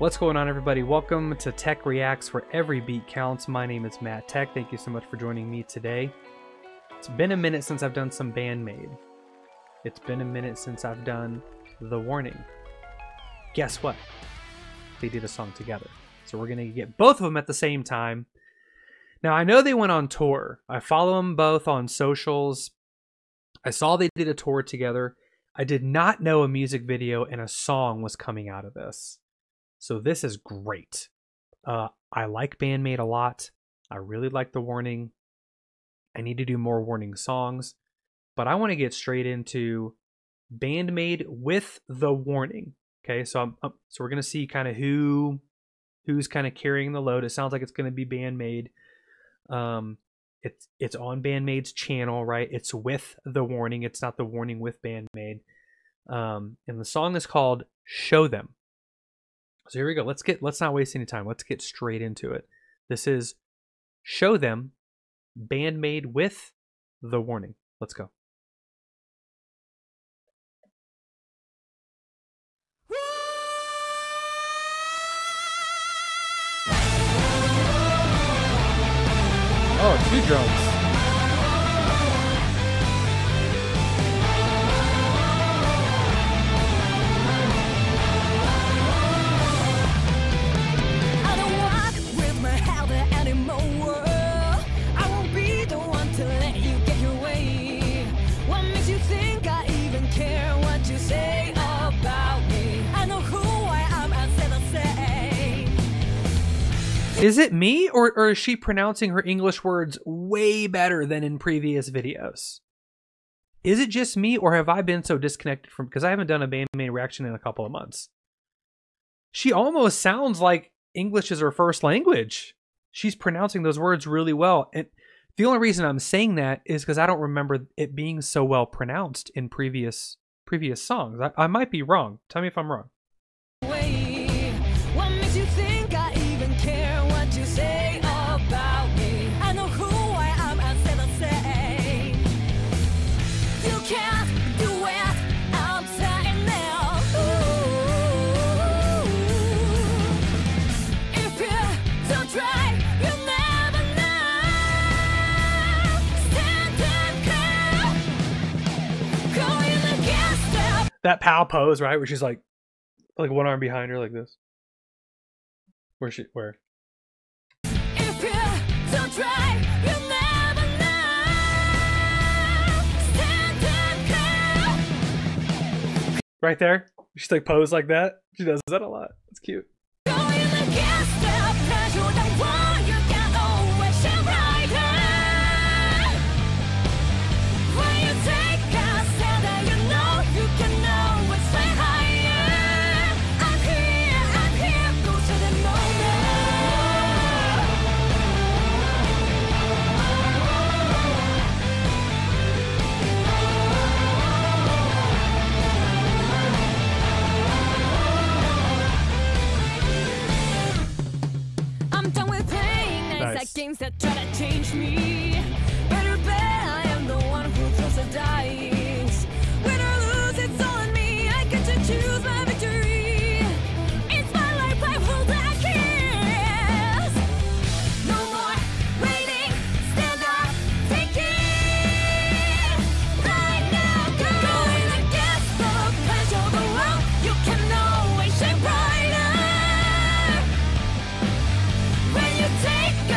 What's going on, everybody? Welcome to Tech Reacts, where every beat counts. My name is Matt Tech. Thank you so much for joining me today. It's been a minute since I've done some BAND-MAID. It's been a minute since I've done The Warning. Guess what? They did a song together. So we're going to get both of them at the same time. Now, I know they went on tour. I follow them both on socials. I saw they did a tour together. I did not know a music video and a song was coming out of this. So this is great. I like BAND-MAID a lot. I really like The Warning. I need to do more Warning songs, but I want to get straight into BAND-MAID with The Warning. Okay, so so we're gonna see kind of who's kind of carrying the load. It sounds like it's gonna be BAND-MAID. It's on BAND-MAID's channel, right? It's with The Warning. It's not The Warning with BAND-MAID. And the song is called "Show Them." So here we go. Let's not waste any time. Let's get straight into it. This is "Show Them," BAND-MAID with The Warning. Let's go. Oh, two drums. Is it me, or is she pronouncing her English words way better than in previous videos? Is it just me, or have I been so disconnected from, because I haven't done a BAND-MAID reaction in a couple of months. She almost sounds like English is her first language. She's pronouncing those words really well. And the only reason I'm saying that is because I don't remember it being so well pronounced in previous songs. I might be wrong. Tell me if I'm wrong. That pow pose, right, where she's like one arm behind her, like this. Where? If you don't try, you'll never know. Stand and go. Right there, she's like pose like that. She does that a lot. It's cute. Games that try to change me. Better bet I am the one who throws the dice. Win or lose, it's on me. I get to choose my victory. It's my life, I hold that kiss. No more waiting. Stand up, take it. Right now, go. Going against the pledge of the world. You can always shine brighter. When you take a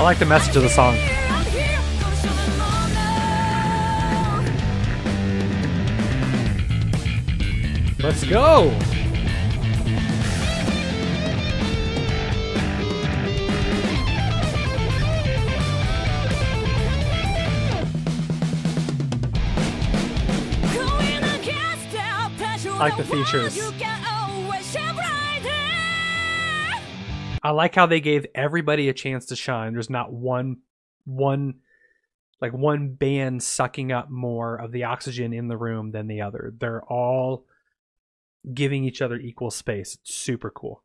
I like the message of the song. Let's go! I like the features. I like how they gave everybody a chance to shine. There's not one band sucking up more of the oxygen in the room than the other. They're all giving each other equal space. It's super cool.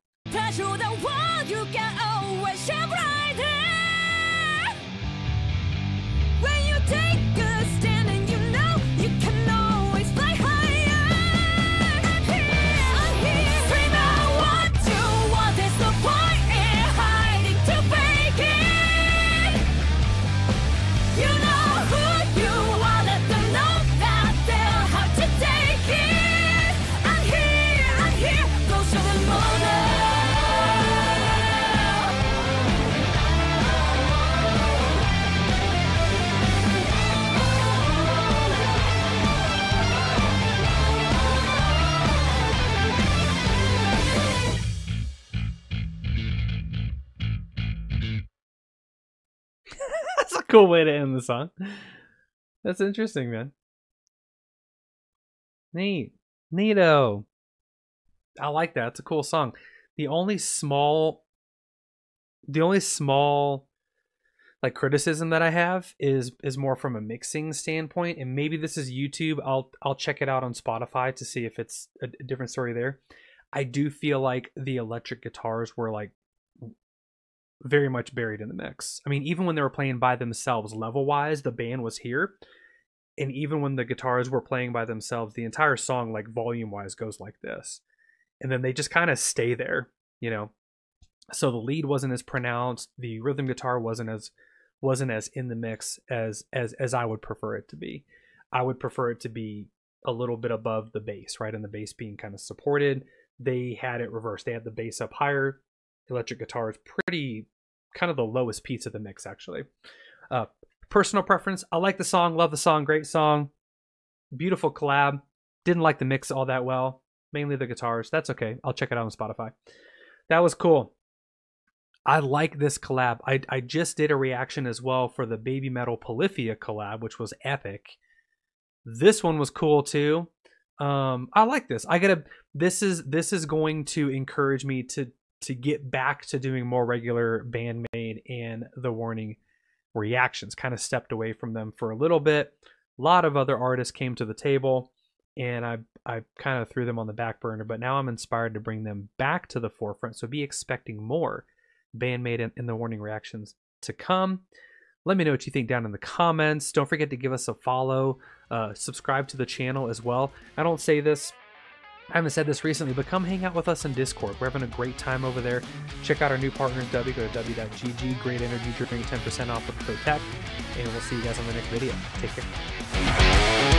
cool way to end the song. That's interesting, man. Neat. Neato. I like that. It's a cool song. The only small like criticism that I have is more from a mixing standpoint, and maybe this is YouTube. I'll check it out on Spotify to see if it's a different story there. I do feel like the electric guitars were like very much buried in the mix. I mean, even when they were playing by themselves, level wise, the band was here, and even when the guitars were playing by themselves, the entire song, like volume wise, goes like this, and then they just kind of stay there, you know. So the lead wasn't as pronounced, the rhythm guitar wasn't as in the mix as I would prefer it to be. I would prefer it to be a little bit above the bass, right? And the bass being kind of supported. They had it reversed. They had the bass up higher. Electric guitar is pretty kind of the lowest piece of the mix, actually. Personal preference. I like the song, love the song, great song. Beautiful collab. Didn't like the mix all that well. Mainly the guitars. That's okay. I'll check it out on Spotify. That was cool. I like this collab. I just did a reaction as well for the Baby Metal Polyphia collab, which was epic. This one was cool too. I like this. This is going to encourage me to get back to doing more regular BAND-MAID and The Warning reactions. Kind of stepped away from them for a little bit. A lot of other artists came to the table, and I kind of threw them on the back burner, but now I'm inspired to bring them back to the forefront. So be expecting more BAND-MAID and The Warning reactions to come. Let me know what you think down in the comments. Don't forget to give us a follow. Subscribe to the channel as well. I haven't said this recently, but come hang out with us in Discord. We're having a great time over there. Check out our new partners, W. Go to W.GG. Great energy drink, 10% off with Tech. And we'll see you guys on the next video. Take care.